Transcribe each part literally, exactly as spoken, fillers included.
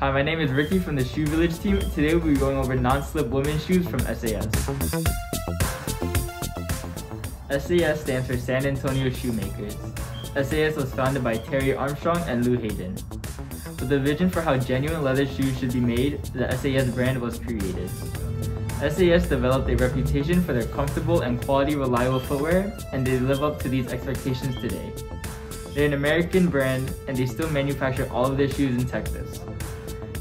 Hi, my name is Ricky from the Shoe Village team. Today we'll be going over non-slip women's shoes from S A S. S A S stands for San Antonio Shoemakers. S A S was founded by Terry Armstrong and Lou Hayden. With a vision for how genuine leather shoes should be made, the S A S brand was created. S A S developed a reputation for their comfortable and quality reliable footwear, and they live up to these expectations today. They're an American brand, and they still manufacture all of their shoes in Texas.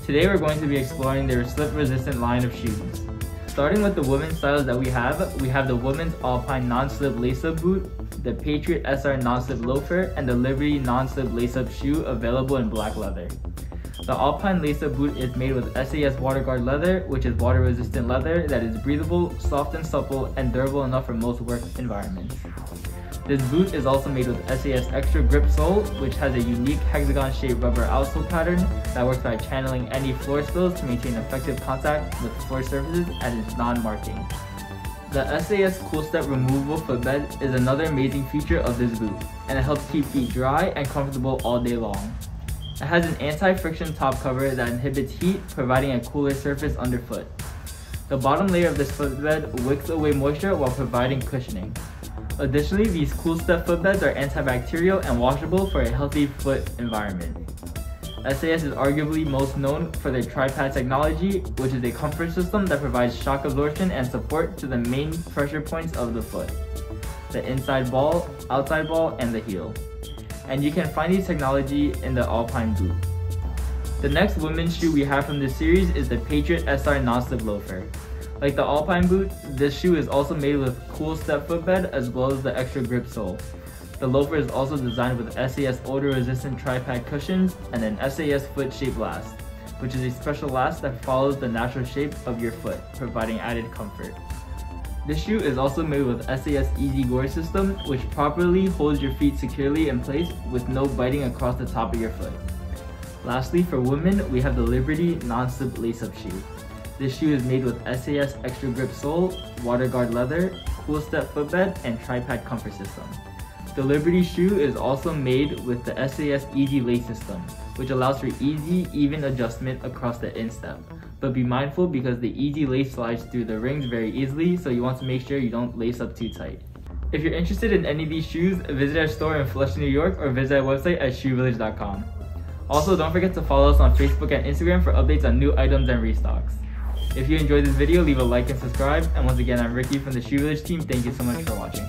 Today we're going to be exploring their slip-resistant line of shoes. Starting with the women's styles that we have, we have the women's Alpine non-slip lace-up boot, the Patriot S R non-slip loafer, and the Liberty non-slip lace-up shoe available in black leather. The Alpine lace-up boot is made with S A S WaterGuard leather, which is water-resistant leather that is breathable, soft and supple, and durable enough for most work environments. This boot is also made with S A S Extra Grip Sole, which has a unique hexagon-shaped rubber outsole pattern that works by channeling any floor spills to maintain effective contact with floor surfaces and its non-marking. The S A S Cool Step removable footbed is another amazing feature of this boot, and it helps keep feet dry and comfortable all day long. It has an anti-friction top cover that inhibits heat, providing a cooler surface underfoot. The bottom layer of this footbed wicks away moisture while providing cushioning. Additionally, these Cool Step footbeds are antibacterial and washable for a healthy foot environment. S A S is arguably most known for their TriPad technology, which is a comfort system that provides shock absorption and support to the main pressure points of the foot, the inside ball, outside ball, and the heel. And you can find these technology in the Alpine Boot. The next women's shoe we have from this series is the Patriot S R non-slip loafer. Like the Alpine boot, this shoe is also made with Cool Step footbed as well as the Extra Grip Sole. The loafer is also designed with S A S odor-resistant TriPad cushions and an S A S foot-shaped last, which is a special last that follows the natural shape of your foot, providing added comfort. This shoe is also made with S A S Easy Gore system, which properly holds your feet securely in place with no biting across the top of your foot. Lastly, for women, we have the Liberty non-slip lace-up shoe. This shoe is made with S A S Extra Grip Sole, WaterGuard leather, Cool Step footbed, and TriPad comfort system. The Liberty shoe is also made with the S A S Easy Lace system, which allows for easy, even adjustment across the instep. But be mindful because the Easy Lace slides through the rings very easily, so you want to make sure you don't lace up too tight. If you're interested in any of these shoes, visit our store in Flushing, New York, or visit our website at Shoe Village dot com. Also, don't forget to follow us on Facebook and Instagram for updates on new items and restocks. If you enjoyed this video, leave a like and subscribe. And once again, I'm Ricky from the Shoe Village team. Thank you so much for watching.